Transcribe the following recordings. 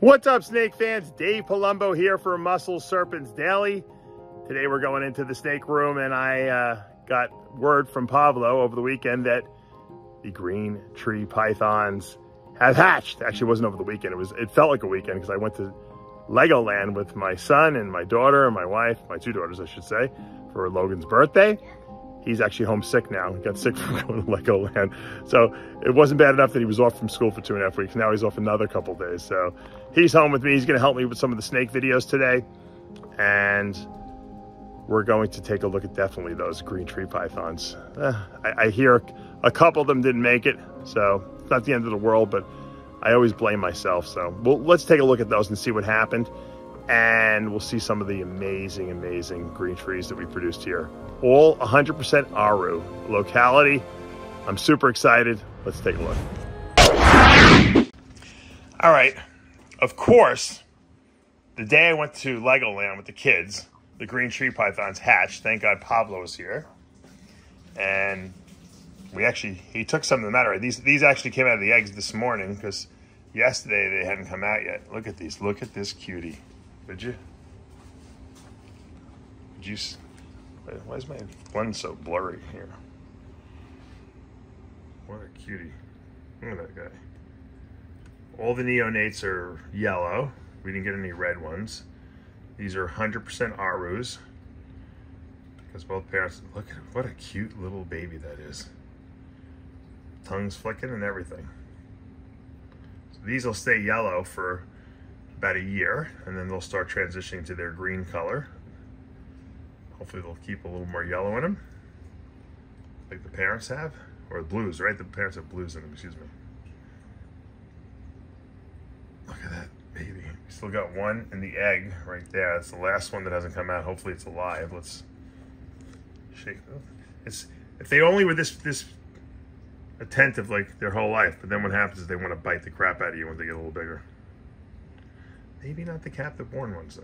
What's up, snake fans? Dave Palumbo here for Muscle Serpents Daily. Today we're going into the snake room, and I got word from Pablo over the weekend that the green tree pythons have hatched. Actually, it wasn't over the weekend. It felt like a weekend because I went to Legoland with my son and my daughter and my wife, my two daughters, I should say, for Logan's birthday. He's actually homesick now. He got sick from going to Legoland. So it wasn't bad enough that he was off from school for 2.5 weeks. Now he's off another couple days. So he's home with me. He's going to help me with some of the snake videos today. And we're going to take a look at definitely those green tree pythons. I hear a couple of them didn't make it. So it's not the end of the world, but I always blame myself. So let's take a look at those and see what happened. And we'll see some of the amazing, amazing green trees that we produced here. All 100% Aru locality. I'm super excited. Let's take a look. All right. Of course, the day I went to Legoland with the kids, the green tree pythons hatched. Thank God Pablo was here. And we actually, he took some of them out. These actually came out of the eggs this morning because yesterday they hadn't come out yet. Look at these. Look at this cutie. Would you? Why is my one so blurry here? What a cutie. Look at that guy. All the neonates are yellow. We didn't get any red ones. These are 100% Arus. Because both parents, look at what a cute little baby that is. Tongues flicking and everything. So these will stay yellow for about a year, and then they'll start transitioning to their green color. Hopefully they'll keep a little more yellow in them, like the parents have, or blues, right? The parents have blues in them, excuse me. Look at that baby. We still got one in the egg right there. That's the last one that hasn't come out. Hopefully it's alive. Let's shake them. It's, if they only were this attentive like their whole life, but then what happens is they want to bite the crap out of you when they get a little bigger. Maybe not the captive born ones though.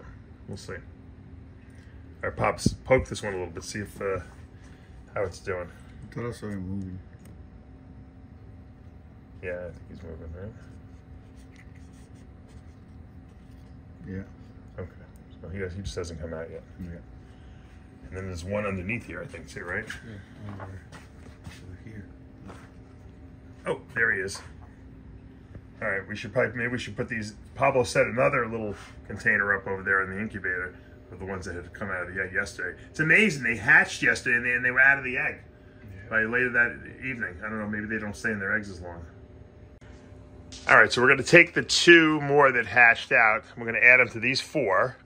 We'll see. All right, Pops, poke this one a little bit, see if how it's doing. I thought I saw him moving. Yeah, I think he's moving, right? Yeah. Okay. So he just hasn't come out yet. Yeah. And then there's one underneath here, I think, too, right? Yeah. Over here. Oh, there he is. All right, we should probably, maybe we should put these. Pablo set another little container up over there in the incubator. The ones that had come out of the egg yesterday. It's amazing. They hatched yesterday, and they were out of the egg by later that evening. I don't know. Maybe they don't stay in their eggs as long. All right, so we're going to take the two more that hatched out. We're going to add them to these four.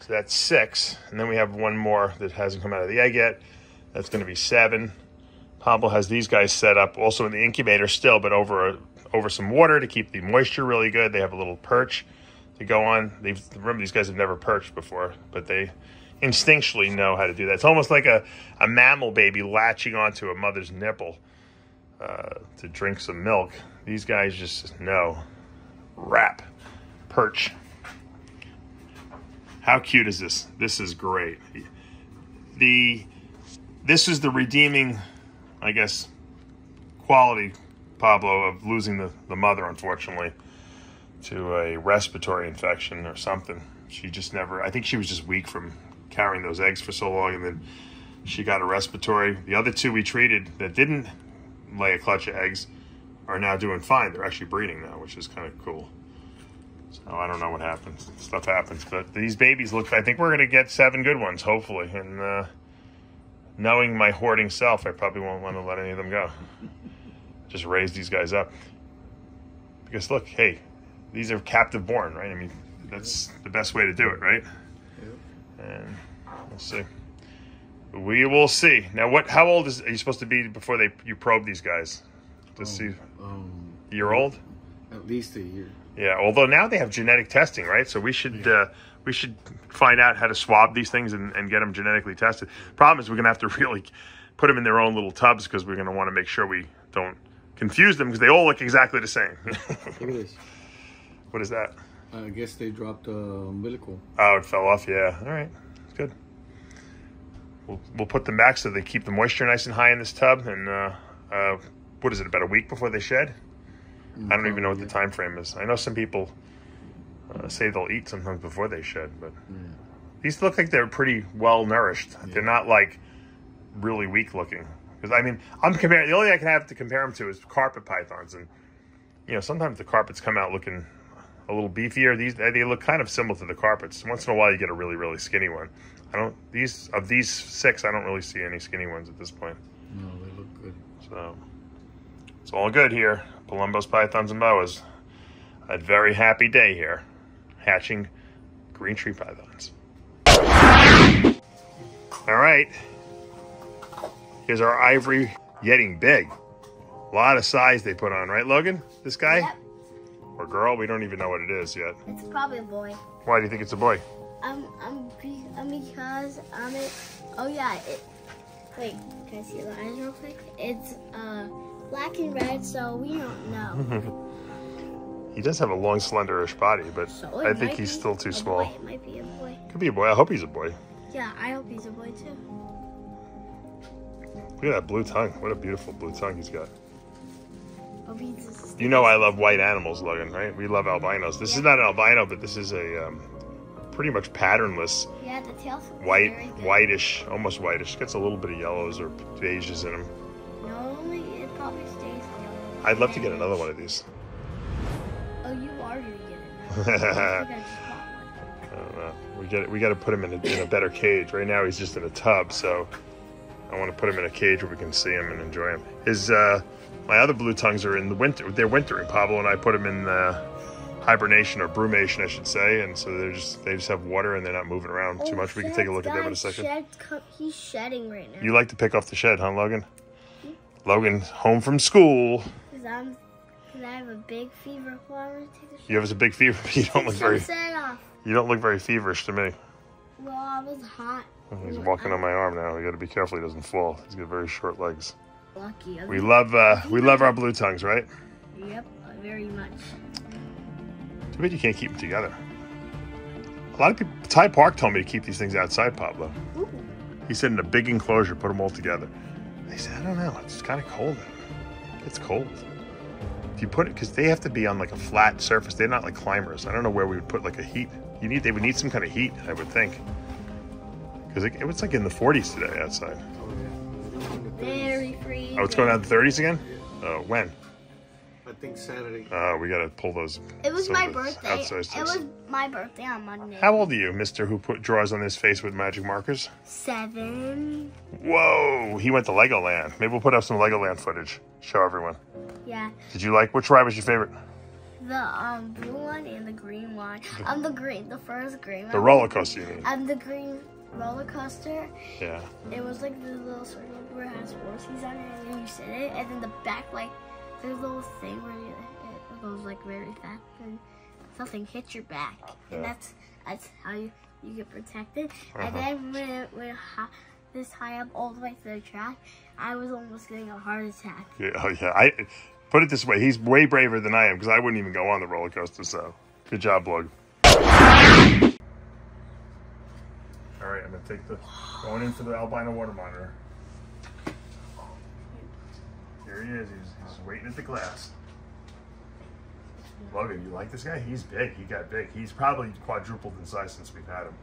So that's 6. And then we have one more that hasn't come out of the egg yet. That's going to be 7. Pablo has these guys set up also in the incubator still, but over some water to keep the moisture really good. They have a little perch to go on. Remember, these guys have never perched before, but they instinctually know how to do that. It's almost like a mammal baby latching onto a mother's nipple to drink some milk. These guys just know. Wrap. Perch. How cute is this? This is great. This is the redeeming, I guess, quality, Pablo, of losing the mother, unfortunately, to a respiratory infection or something. She just never, I think she was just weak from carrying those eggs for so long, and then she got a respiratory. The other two we treated that didn't lay a clutch of eggs are now doing fine. They're actually breeding now, which is kind of cool. So I don't know what happens. Stuff happens. But these babies look, I think we're going to get 7 good ones, hopefully. And knowing my hoarding self, I probably won't want to let any of them go. Just raise these guys up. Because look, hey, these are captive born, right? I mean, that's the best way to do it, right? Yep. And we'll see. We will see. Now, how old are you supposed to be before you probe these guys? To see. Year old? At least a year. Yeah. Although now they have genetic testing, right? So we should we should find out how to swab these things and get them genetically tested. Problem is, we're gonna have to really put them in their own little tubs because we're gonna want to make sure we don't confuse them because they all look exactly the same. Look at this. What is that? I guess they dropped the umbilical. Oh, it fell off, yeah. All right, good. We'll put them back so they keep the moisture nice and high in this tub. And what is it, about a week before they shed? I don't even know what the time frame is. I know some people say they'll eat sometimes before they should, but these look like they're pretty well nourished. Yeah. They're not like really weak looking. Because I mean, I'm comparing, the only thing I can have to compare them to is carpet pythons, and you know, sometimes the carpets come out looking a little beefier. These, they look kind of similar to the carpets. Once in a while you get a really, really skinny one. Of these six, I don't really see any skinny ones at this point. No, they look good. So it's all good here. Palumbo's pythons and boas. A very happy day here, hatching green tree pythons. All right, here's our ivory, getting big. A lot of size they put on, right, Logan? This guy? Yep. Or girl? We don't even know what it is yet. It's probably a boy. Why do you think it's a boy? Wait, can I see the eyes real quick? It's black and red, so we don't know. He does have a long, slenderish body, but so I think he's still too small. Boy. It might be a boy. Could be a boy. I hope he's a boy. Yeah, I hope he's a boy too. Look at that blue tongue. What a beautiful blue tongue he's got. You know I love white animals, Logan, right? We love albinos. This is not an albino, but this is a pretty much patternless, the tail's whitish, almost whitish. Gets a little bit of yellows or beiges in them. Normally, it probably stays yellow. I'd love to get another one of these. Oh, you are going to get it. I don't know. We got to put him in a better cage. Right now, he's just in a tub, so I want to put him in a cage where we can see him and enjoy him. My other blue tongues are in the winter. They're wintering. Pablo and I put them in hibernation or brumation, I should say, and so they just have water and they're not moving around too much. We can take a look at them in a second. He's shedding right now. You like to pick off the shed, huh, Logan? Mm-hmm. Logan's home from school. Cause I have a big fever. Well, I'm gonna take a shower. You have a big fever. But you don't look very. You don't look very feverish to me. Well, I was hot. He's walking on my arm now. We got to be careful he doesn't fall. He's got very short legs. Lucky. We love our blue tongues, right? Yep, very much. Too bad you can't keep them together. A lot of people. Ty Park told me to keep these things outside, Pablo. Ooh. He said in a big enclosure, put them all together. I said, I don't know. It's kind of cold. It's cold. If you put it, because they have to be on like a flat surface. They're not like climbers. I don't know where we would put like a heat. They would need some kind of heat, I would think. Because it was like in the 40s today outside. Very freezing. Oh, it's going down to the 30s again? When? I think Saturday. We got to pull those. It was my birthday. It was my birthday on Monday. How old are you, Mr. Who draws on his face with magic markers? 7. Whoa, he went to Legoland. Maybe we'll put up some Legoland footage. Show everyone. Yeah. Did you like, which ride was your favorite? The blue one and the green one. The first green one. The roller coaster, you mean? The green roller coaster. Yeah. It was like the little circle where it has horses on it, and then you sit it, and then the back, like, there's a little thing where it goes like very fast, and something hits your back, and that's how you get protected. And then when it went this high up all the way to the track, I was almost getting a heart attack. Yeah, oh yeah. I put it this way, he's way braver than I am because I wouldn't even go on the roller coaster. So good job, Logan. All right, I'm gonna take the going in for the albino water monitor. Here he is. He's waiting at the glass. Logan, you like this guy? He's big. He got big. He's probably quadrupled in size since we've had him.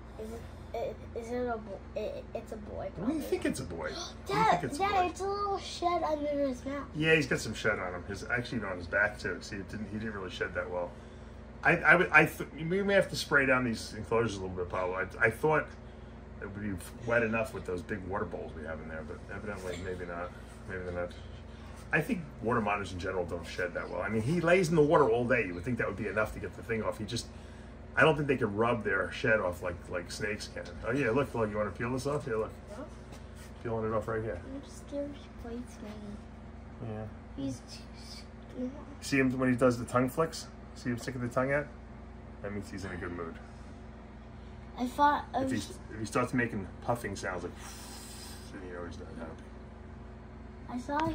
It's a boy. Probably. What do you think it's a boy? Dad, it's a little shed under his mouth. Yeah, he's got some shed on him. His actually on his back too. See, he didn't really shed that well. We may have to spray down these enclosures a little bit, Pablo. I thought it would be wet enough with those big water bowls we have in there, but evidently maybe not. Maybe they're not. I think water monitors in general don't shed that well. I mean, he lays in the water all day. You would think that would be enough to get the thing off. He just, I don't think they can rub their shed off like snakes can. Oh yeah, look, you want to peel this off? Yeah, look. What? Peeling it off right here. I'm scared he bites me. Yeah. He's too... See him when he does the tongue flicks? See him sticking the tongue out? That means he's in a good mood. I thought... If he starts making puffing sounds like... then you know he's not happy. He was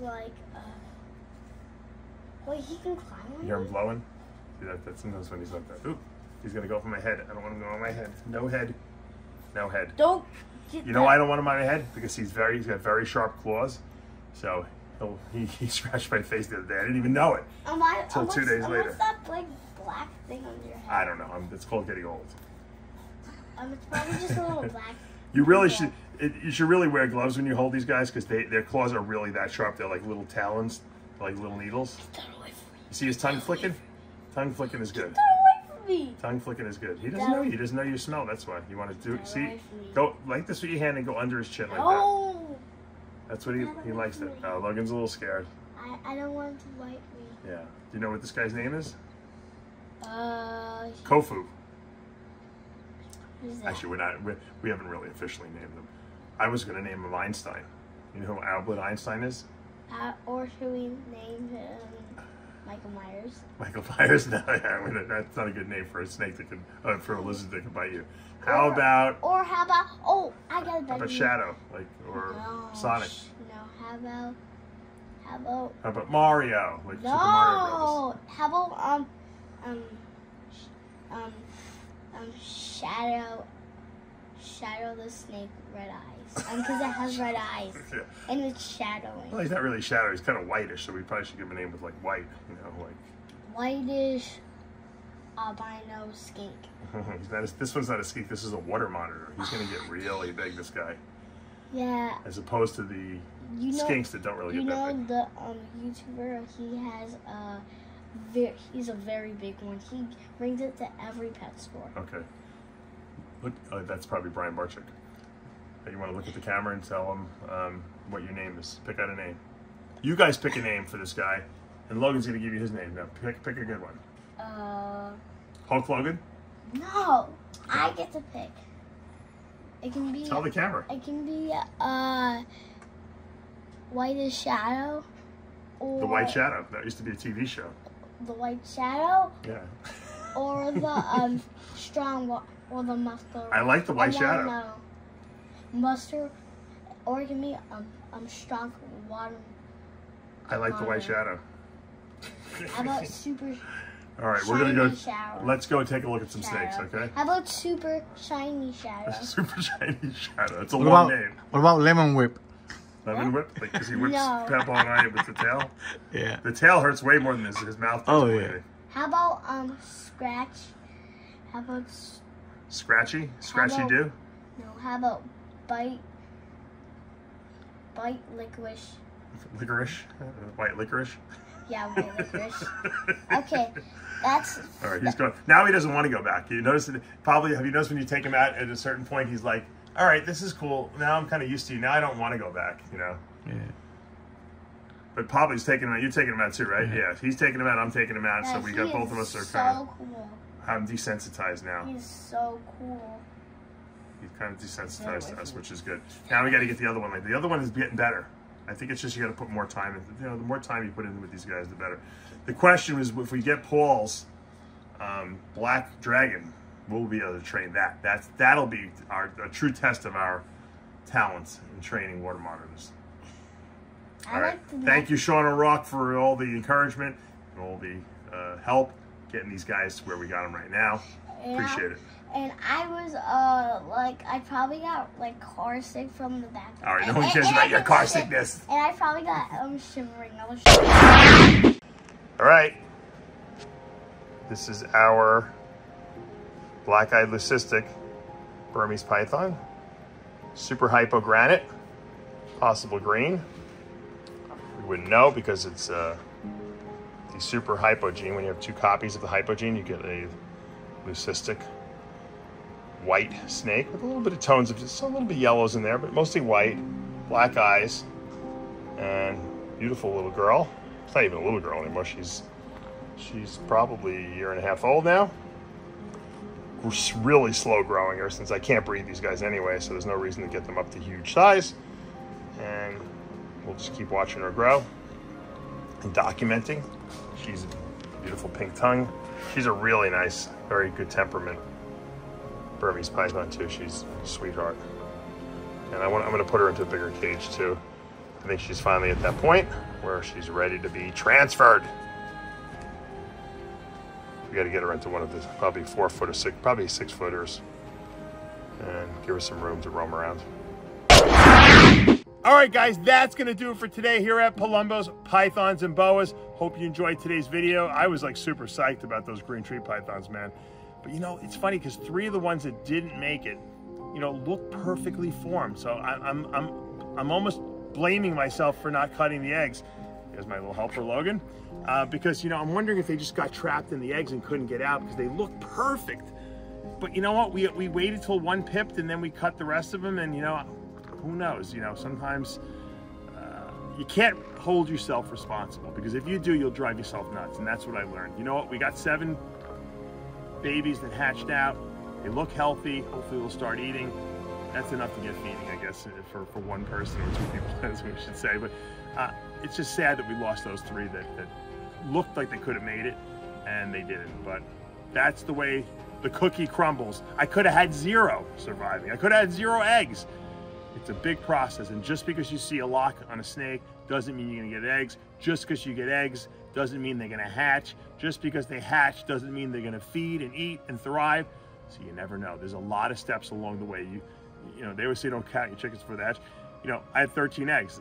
like, wait, he can climb on me? You hear him blowing? See, that's sometimes when he's like that. Oop, he's gonna go for my head. I don't want him to go on my head. No head, no head. Don't get that. You know why I don't want him on my head? Because he's got very sharp claws. So Oh, he scratched my face the other day. I didn't even know it until 2 days later. What's that like black thing on your head? I don't know. It's called getting old. It's probably just a little black. You really should. You should really wear gloves when you hold these guys because their claws are really that sharp. They're like little talons, like little needles. Get that away from me. You see his tongue flicking? Tongue flicking is good. Get that away from me. Tongue flicking is good. He doesn't know. He doesn't know you smell. That's why you want to do. See, go like this with your hand and go under his chin like that. That's what he likes it. Oh, Logan's a little scared. I don't want him to bite me. Yeah. Do you know what this guy's name is? Kofu. Who's that? Actually, we haven't really officially named him. I was going to name him Einstein. You know who Albert Einstein is? Or should we name him Michael Myers? Michael Myers? No, yeah, that's not a good name for a snake that can, for a lizard that can bite you. How about? Or how about? Oh, I got a better. How about Shadow, like, or Sonic? No, how about Mario, like Super Mario Bros. No, how about Shadow the Snake, red eyes, because it has red eyes, yeah. And it's shadowing. Well, he's not really shadow. He's kind of whitish, so we probably should give him a name with like white, you know, like whitish. Albino skink. This one's not a skink. This is a water monitor. He's gonna get really big. This guy. Yeah. As opposed to the skinks that don't really get that big. You know the YouTuber. He has he's a very big one. He brings it to every pet store. Okay. Look, that's probably Brian Barczyk. You want to look at the camera and tell him what your name is. Pick out a name. You guys pick a name for this guy, and Logan's gonna give you his name. Now pick a good one. Hulk Logan? No, I get to pick. It can be. Tell the camera. It can be Whitish Shadow. Or the White Shadow. That used to be a TV show. The White Shadow. Yeah. Or the strong or the mustard. I like the White Shadow. No, mustard, or it can be strong water. I like the White Shadow. How about super? All right, shiny we're gonna go. Shower. Let's go take a look at some snakes, okay? How about Super Shiny Shadow? Super Shiny Shadow. It's a long name. What about Lemon Whip? Lemon Whip? Like, because he whips Pebble and I with the tail? Yeah. The tail hurts way more than his mouth. Oh, yeah. Way. How about Scratch? How about Scratchy? Scratchy Do? No, how about Bite Licorice? Licorice? White Licorice? Yeah, okay, that's all right. He's going now. He doesn't want to go back. You notice that, probably. Have you noticed when you take him out at a certain point, he's like, "All right, this is cool. Now I'm kind of used to you. Now I don't want to go back." You know. Yeah. But Pablo's taking him out. You're taking him out too, right? Yeah. He's taking him out. I'm taking him out. Yeah, so we got both of us are kind of. Cool. I'm desensitized now. He's so cool. He's kind of desensitized to us, which is good. Now we got to get the other one. Like the other one is getting better. I think it's just you got to put more time in. You know, the more time you put in with these guys, the better. The question is, if we get Paul's black dragon, we'll be able to train that. That'll be a true test of our talents in training water monitors. All right. Thank you, Shauna Rock, for all the encouragement and all the help getting these guys to where we got them right now. Appreciate it. And I was, like, I probably got, like, car sick from the back. All right, no one cares about your car sickness. And I probably got, shivering. I was shivering. All right. This is our black-eyed leucistic Burmese python. Super hypogranite. Possible green. We wouldn't know because it's the super hypogene. When you have two copies of the hypogene, you get a leucistic white snake with a little bit of tones of just a little bit of yellows in there, but mostly white, black eyes, and beautiful little girl. It's not even a little girl anymore. She's probably a year and a half old now. We're really slow growing her since I can't breed these guys anyway, so there's no reason to get them up to huge size. And we'll just keep watching her grow and documenting. She's a beautiful pink tongue. She's a really nice, very good temperament Burmese python too. She's a sweetheart, and I'm going to put her into a bigger cage too. I think she's finally at that point where she's ready to be transferred. We got to get her into one of these, probably 4-foot or 6, probably 6-footers, and give her some room to roam around. All right, guys, that's going to do it for today here at Palumbo's Pythons and Boas. Hope you enjoyed today's video. I was like super psyched about those green tree pythons, man. But you know, it's funny because three of the ones that didn't make it, you know, look perfectly formed. So I'm almost blaming myself for not cutting the eggs. There's my little helper, Logan. Because, you know, I'm wondering if they just got trapped in the eggs and couldn't get out because they look perfect. But you know what? We waited till one pipped and then we cut the rest of them. And, you know, who knows? You know, sometimes you can't hold yourself responsible because if you do, you'll drive yourself nuts. And that's what I learned. You know what? We got 7 babies that hatched out. They look healthy. Hopefully they'll start eating. That's enough to get feeding, I guess, for one person or 2 people, as we should say. But it's just sad that we lost those 3 that looked like they could have made it, and they didn't. But that's the way the cookie crumbles. I could have had 0 surviving. I could have had 0 eggs. It's a big process, and just because you see a lock on a snake doesn't mean you're gonna get eggs. Just because you get eggs doesn't mean they're gonna hatch. Just because they hatch doesn't mean they're gonna feed and eat and thrive. So you never know. There's a lot of steps along the way. You know, they always say don't count your chickens before they hatch. You know, I had 13 eggs.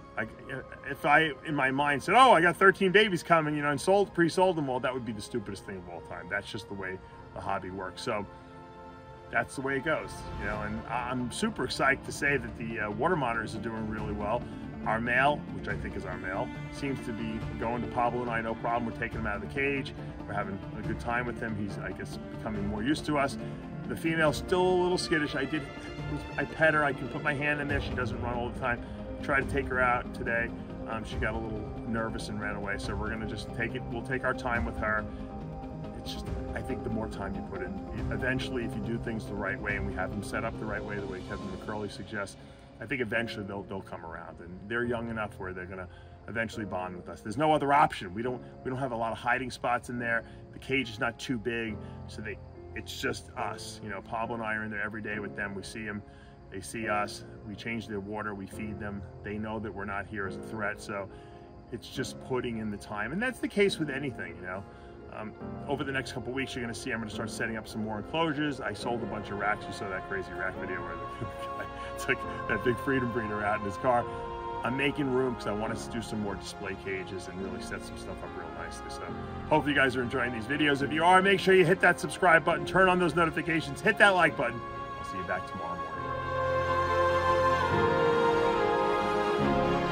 If I, in my mind, said, oh, I got 13 babies coming, you know, and pre-sold them all, that would be the stupidest thing of all time. That's just the way the hobby works. So that's the way it goes, you know, and I'm super excited to say that the water monitors are doing really well. Our male, which I think is our male, seems to be going to Pablo and I, no problem. We're taking him out of the cage. We're having a good time with him. He's, I guess, becoming more used to us. The female's still a little skittish. I pet her. I can put my hand in there. She doesn't run all the time. I tried to take her out today. She got a little nervous and ran away. So we're gonna just take it. We'll take our time with her. It's just, I think the more time you put in, eventually, if you do things the right way and we have them set up the right way, the way Kevin McCurley suggests, I think eventually they'll come around. And they're young enough where they're gonna eventually bond with us. There's no other option. We don't have a lot of hiding spots in there. The cage is not too big, so they. It's just us, you know, Pablo and I are in there every day with them. We see them, they see us, we change their water, we feed them. They know that we're not here as a threat. So it's just putting in the time. And that's the case with anything, you know. Over the next couple weeks, you're gonna see, I'm gonna start setting up some more enclosures. I sold a bunch of racks. You saw that crazy rack video where the guy took that big freedom breeder out in his car. I'm making room because I want us to do some more display cages and really set some stuff up real nicely. So hopefully you guys are enjoying these videos. If you are, make sure you hit that subscribe button, turn on those notifications, hit that like button. I'll see you back tomorrow morning.